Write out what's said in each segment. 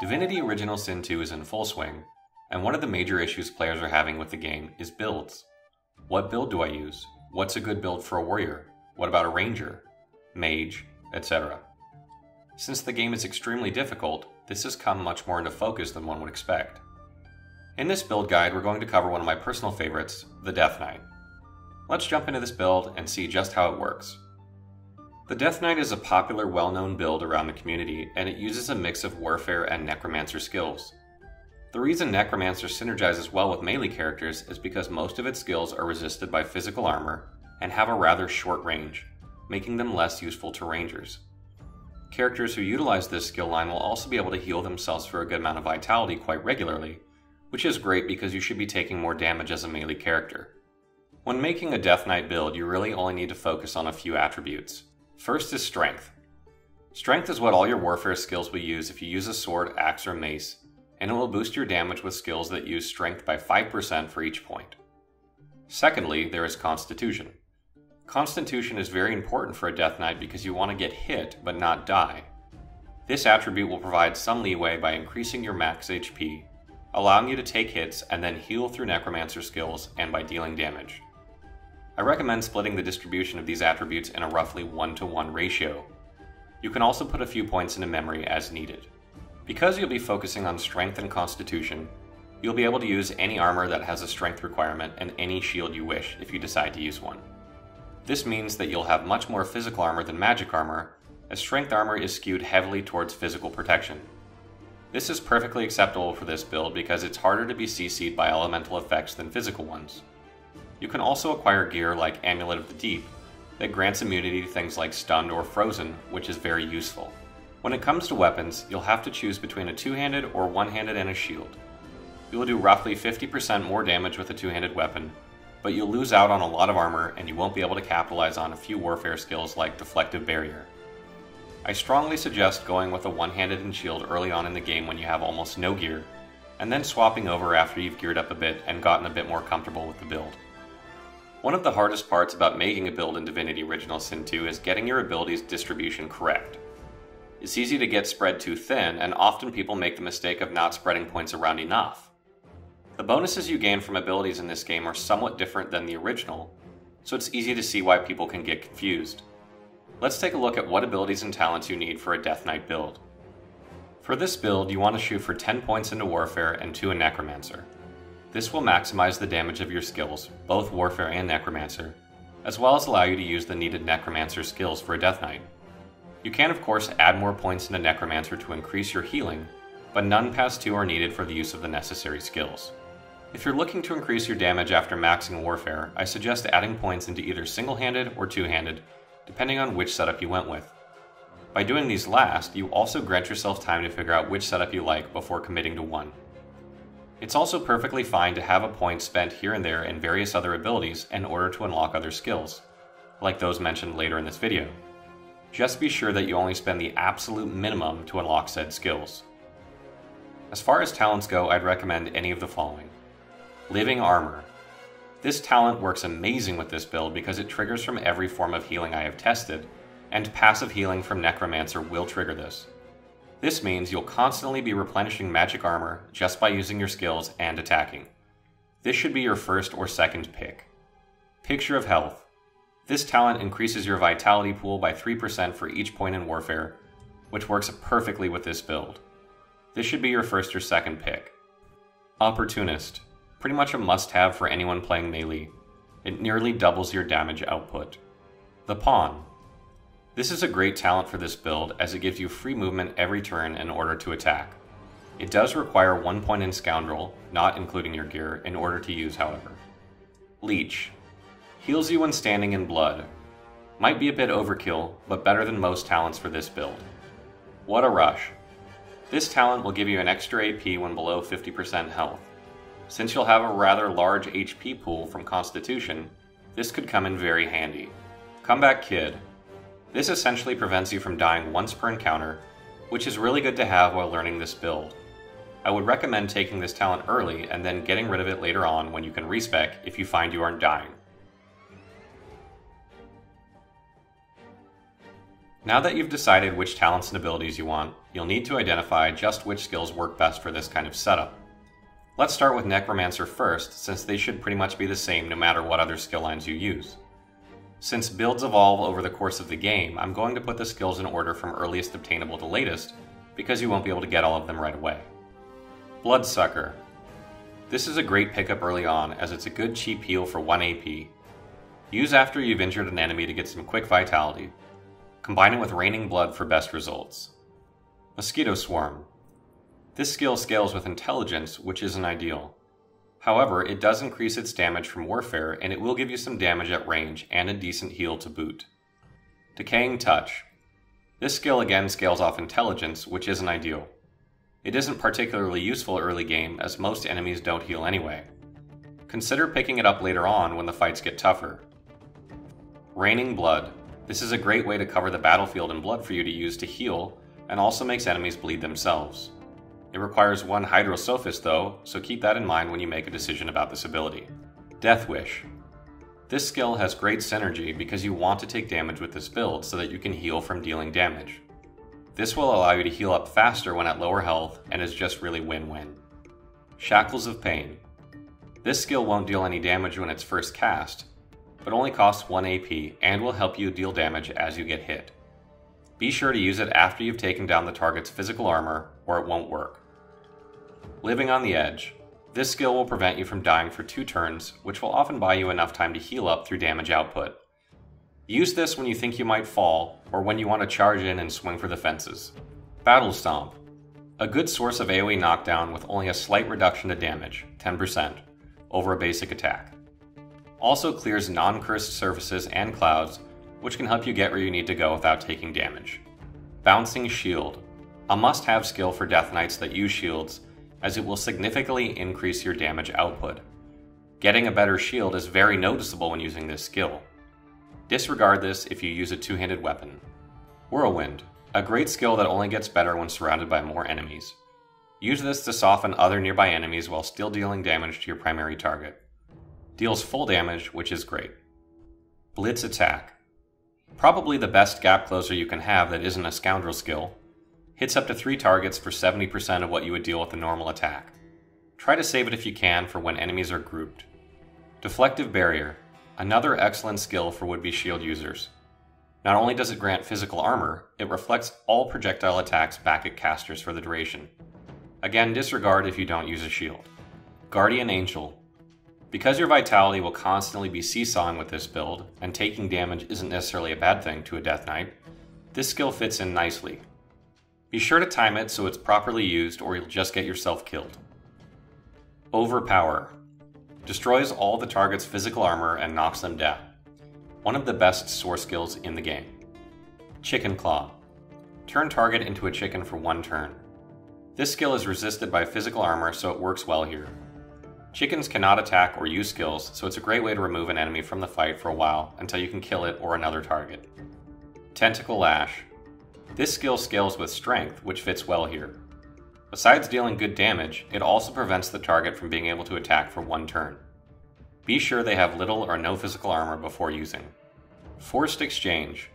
Divinity Original Sin 2 is in full swing, and one of the major issues players are having with the game is builds. What build do I use? What's a good build for a warrior? What about a ranger, mage, etc.? Since the game is extremely difficult, this has come much more into focus than one would expect. In this build guide, we're going to cover one of my personal favorites, the Death Knight. Let's jump into this build and see just how it works. The Death Knight is a popular, well-known build around the community, and it uses a mix of Warfare and Necromancer skills. The reason Necromancer synergizes well with melee characters is because most of its skills are resisted by physical armor and have a rather short range, making them less useful to rangers. Characters who utilize this skill line will also be able to heal themselves for a good amount of vitality quite regularly, which is great because you should be taking more damage as a melee character. When making a Death Knight build, you really only need to focus on a few attributes. First is strength. Strength is what all your warfare skills will use if you use a sword, axe, or mace, and it will boost your damage with skills that use strength by 5% for each point. Secondly, there is Constitution. Constitution is very important for a Death Knight because you want to get hit but not die. This attribute will provide some leeway by increasing your max HP, allowing you to take hits and then heal through Necromancer skills and by dealing damage. I recommend splitting the distribution of these attributes in a roughly 1-to-1 ratio. You can also put a few points into memory as needed. Because you'll be focusing on strength and constitution, you'll be able to use any armor that has a strength requirement and any shield you wish if you decide to use one. This means that you'll have much more physical armor than magic armor, as strength armor is skewed heavily towards physical protection. This is perfectly acceptable for this build because it's harder to be CC'd by elemental effects than physical ones. You can also acquire gear like Amulet of the Deep that grants immunity to things like stunned or frozen, which is very useful. When it comes to weapons, you'll have to choose between a two-handed or one-handed and a shield. You'll do roughly 50% more damage with a two-handed weapon, but you'll lose out on a lot of armor and you won't be able to capitalize on a few warfare skills like Deflective Barrier. I strongly suggest going with a one-handed and shield early on in the game when you have almost no gear, and then swapping over after you've geared up a bit and gotten a bit more comfortable with the build. One of the hardest parts about making a build in Divinity Original Sin 2 is getting your abilities distribution correct. It's easy to get spread too thin, and often people make the mistake of not spreading points around enough. The bonuses you gain from abilities in this game are somewhat different than the original, so it's easy to see why people can get confused. Let's take a look at what abilities and talents you need for a Death Knight build. For this build, you want to shoot for 10 points into Warfare and 2 in Necromancer. This will maximize the damage of your skills, both Warfare and Necromancer, as well as allow you to use the needed Necromancer skills for a Death Knight. You can, of course, add more points into Necromancer to increase your healing, but none past 2 are needed for the use of the necessary skills. If you're looking to increase your damage after maxing Warfare, I suggest adding points into either single-handed or two-handed, depending on which setup you went with. By doing these last, you also grant yourself time to figure out which setup you like before committing to one. It's also perfectly fine to have a point spent here and there in various other abilities in order to unlock other skills, like those mentioned later in this video. Just be sure that you only spend the absolute minimum to unlock said skills. As far as talents go, I'd recommend any of the following. Living Armor. This talent works amazing with this build because it triggers from every form of healing I have tested, and passive healing from Necromancer will trigger this. This means you'll constantly be replenishing magic armor just by using your skills and attacking. This should be your first or second pick. Picture of Health. This talent increases your vitality pool by 3% for each point in Warfare, which works perfectly with this build. This should be your first or second pick. Opportunist. Pretty much a must-have for anyone playing melee. It nearly doubles your damage output. The Pawn. This is a great talent for this build as it gives you free movement every turn in order to attack. It does require 1 point in Scoundrel, not including your gear, in order to use, however. Leech. Heals you when standing in blood. Might be a bit overkill, but better than most talents for this build. What a Rush. This talent will give you an extra AP when below 50% health. Since you'll have a rather large HP pool from Constitution, this could come in very handy. Comeback Kid. This essentially prevents you from dying once per encounter, which is really good to have while learning this build. I would recommend taking this talent early and then getting rid of it later on when you can respec if you find you aren't dying. Now that you've decided which talents and abilities you want, you'll need to identify just which skills work best for this kind of setup. Let's start with Necromancer first, since they should pretty much be the same no matter what other skill lines you use. Since builds evolve over the course of the game, I'm going to put the skills in order from earliest obtainable to latest, because you won't be able to get all of them right away. Bloodsucker. This is a great pickup early on, as it's a good cheap heal for 1 AP. Use after you've injured an enemy to get some quick vitality. Combine it with Raining Blood for best results. Mosquito Swarm. This skill scales with intelligence, which isn't ideal. However, it does increase its damage from Warfare, and it will give you some damage at range and a decent heal to boot. Decaying Touch. This skill again scales off intelligence, which isn't ideal. It isn't particularly useful early game, as most enemies don't heal anyway. Consider picking it up later on when the fights get tougher. Raining Blood. This is a great way to cover the battlefield in blood for you to use to heal, and also makes enemies bleed themselves. It requires 1 Hydrosophist though, so keep that in mind when you make a decision about this ability. Death Wish. This skill has great synergy because you want to take damage with this build so that you can heal from dealing damage. This will allow you to heal up faster when at lower health and is just really win-win. Shackles of Pain. This skill won't deal any damage when it's first cast, but only costs 1 AP and will help you deal damage as you get hit. Be sure to use it after you've taken down the target's physical armor or it won't work. Living on the Edge. This skill will prevent you from dying for 2 turns, which will often buy you enough time to heal up through damage output. Use this when you think you might fall, or when you want to charge in and swing for the fences. Battle Stomp. A good source of AoE knockdown with only a slight reduction to damage, 10%, over a basic attack. Also clears non-cursed surfaces and clouds, which can help you get where you need to go without taking damage. Bouncing Shield. A must-have skill for Death Knights that use shields, as it will significantly increase your damage output. Getting a better shield is very noticeable when using this skill. Disregard this if you use a two-handed weapon. Whirlwind, a great skill that only gets better when surrounded by more enemies. Use this to soften other nearby enemies while still dealing damage to your primary target. Deals full damage, which is great. Blitz Attack, probably the best gap closer you can have that isn't a Scoundrel skill. Hits up to 3 targets for 70% of what you would deal with a normal attack. Try to save it if you can for when enemies are grouped. Deflective Barrier, another excellent skill for would-be shield users. Not only does it grant physical armor, it reflects all projectile attacks back at casters for the duration. Again, disregard if you don't use a shield. Guardian Angel. Because your vitality will constantly be seesawing with this build, and taking damage isn't necessarily a bad thing to a Death Knight, this skill fits in nicely. Be sure to time it so it's properly used or you'll just get yourself killed. Overpower. Destroys all the target's physical armor and knocks them down. One of the best source skills in the game. Chicken Claw. Turn target into a chicken for 1 turn. This skill is resisted by physical armor, so it works well here. Chickens cannot attack or use skills, so it's a great way to remove an enemy from the fight for a while until you can kill it or another target. Tentacle Lash. This skill scales with strength, which fits well here. Besides dealing good damage, it also prevents the target from being able to attack for 1 turn. Be sure they have little or no physical armor before using. Forced Exchange.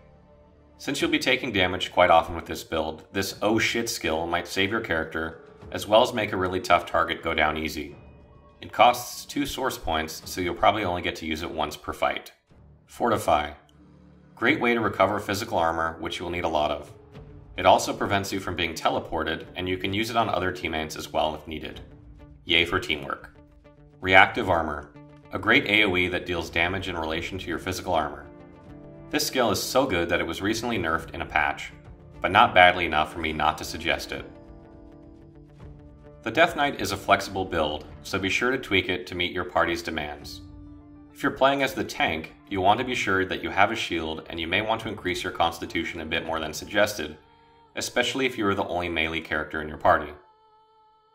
Since you'll be taking damage quite often with this build, this oh shit skill might save your character, as well as make a really tough target go down easy. It costs 2 source points, so you'll probably only get to use it once per fight. Fortify. Great way to recover physical armor, which you'll need a lot of. It also prevents you from being teleported, and you can use it on other teammates as well if needed. Yay for teamwork. Reactive Armor, a great AoE that deals damage in relation to your physical armor. This skill is so good that it was recently nerfed in a patch, but not badly enough for me not to suggest it. The Death Knight is a flexible build, so be sure to tweak it to meet your party's demands. If you're playing as the tank, you want to be sure that you have a shield, and you may want to increase your constitution a bit more than suggested, especially if you are the only melee character in your party.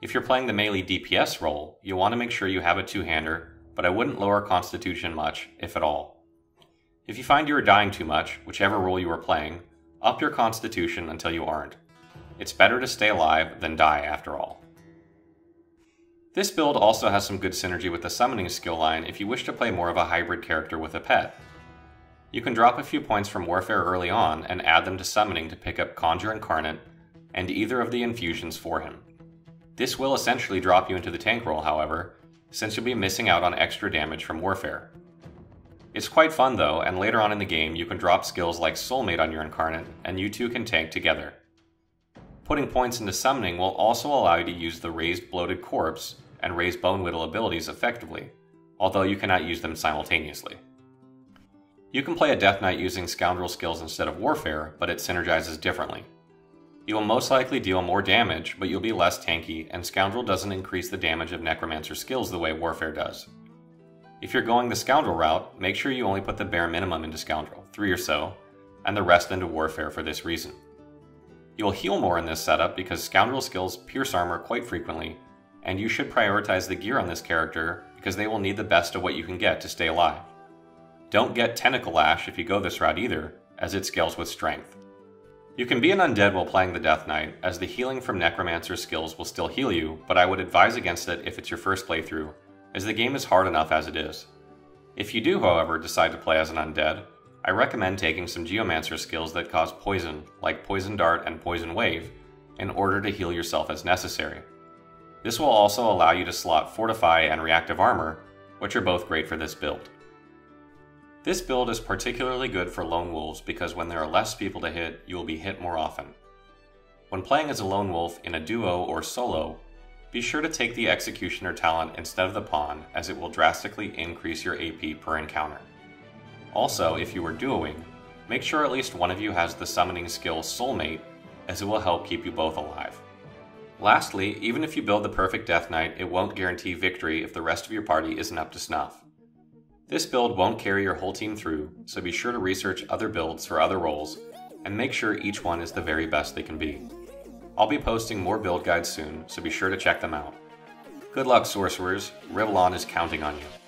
If you're playing the melee DPS role, you'll want to make sure you have a two-hander, but I wouldn't lower constitution much, if at all. If you find you are dying too much, whichever role you are playing, up your constitution until you aren't. It's better to stay alive than die after all. This build also has some good synergy with the summoning skill line if you wish to play more of a hybrid character with a pet. You can drop a few points from Warfare early on and add them to Summoning to pick up Conjure Incarnate and either of the infusions for him. This will essentially drop you into the tank role, however, since you'll be missing out on extra damage from Warfare. It's quite fun though, and later on in the game you can drop skills like Soulmate on your Incarnate, and you two can tank together. Putting points into Summoning will also allow you to use the Raised Bloated Corpse and Raised Bone Whittle abilities effectively, although you cannot use them simultaneously. You can play a Death Knight using Scoundrel skills instead of Warfare, but it synergizes differently. You will most likely deal more damage, but you'll be less tanky, and Scoundrel doesn't increase the damage of Necromancer skills the way Warfare does. If you're going the Scoundrel route, make sure you only put the bare minimum into Scoundrel, 3 or so, and the rest into Warfare for this reason. You'll heal more in this setup because Scoundrel skills pierce armor quite frequently, and you should prioritize the gear on this character because they will need the best of what you can get to stay alive. Don't get Tentacle Lash if you go this route either, as it scales with strength. You can be an undead while playing the Death Knight, as the healing from Necromancer skills will still heal you, but I would advise against it if it's your first playthrough, as the game is hard enough as it is. If you do, however, decide to play as an undead, I recommend taking some Geomancer skills that cause poison, like Poison Dart and Poison Wave, in order to heal yourself as necessary. This will also allow you to slot Fortify and Reactive Armor, which are both great for this build. This build is particularly good for lone wolves because when there are less people to hit, you will be hit more often. When playing as a lone wolf in a duo or solo, be sure to take the Executioner talent instead of the Pawn, as it will drastically increase your AP per encounter. Also, if you are duoing, make sure at least one of you has the Summoning skill Soulmate, as it will help keep you both alive. Lastly, even if you build the perfect Death Knight, it won't guarantee victory if the rest of your party isn't up to snuff. This build won't carry your whole team through, so be sure to research other builds for other roles, and make sure each one is the very best they can be. I'll be posting more build guides soon, so be sure to check them out. Good luck, Sorcerers, Revlon is counting on you.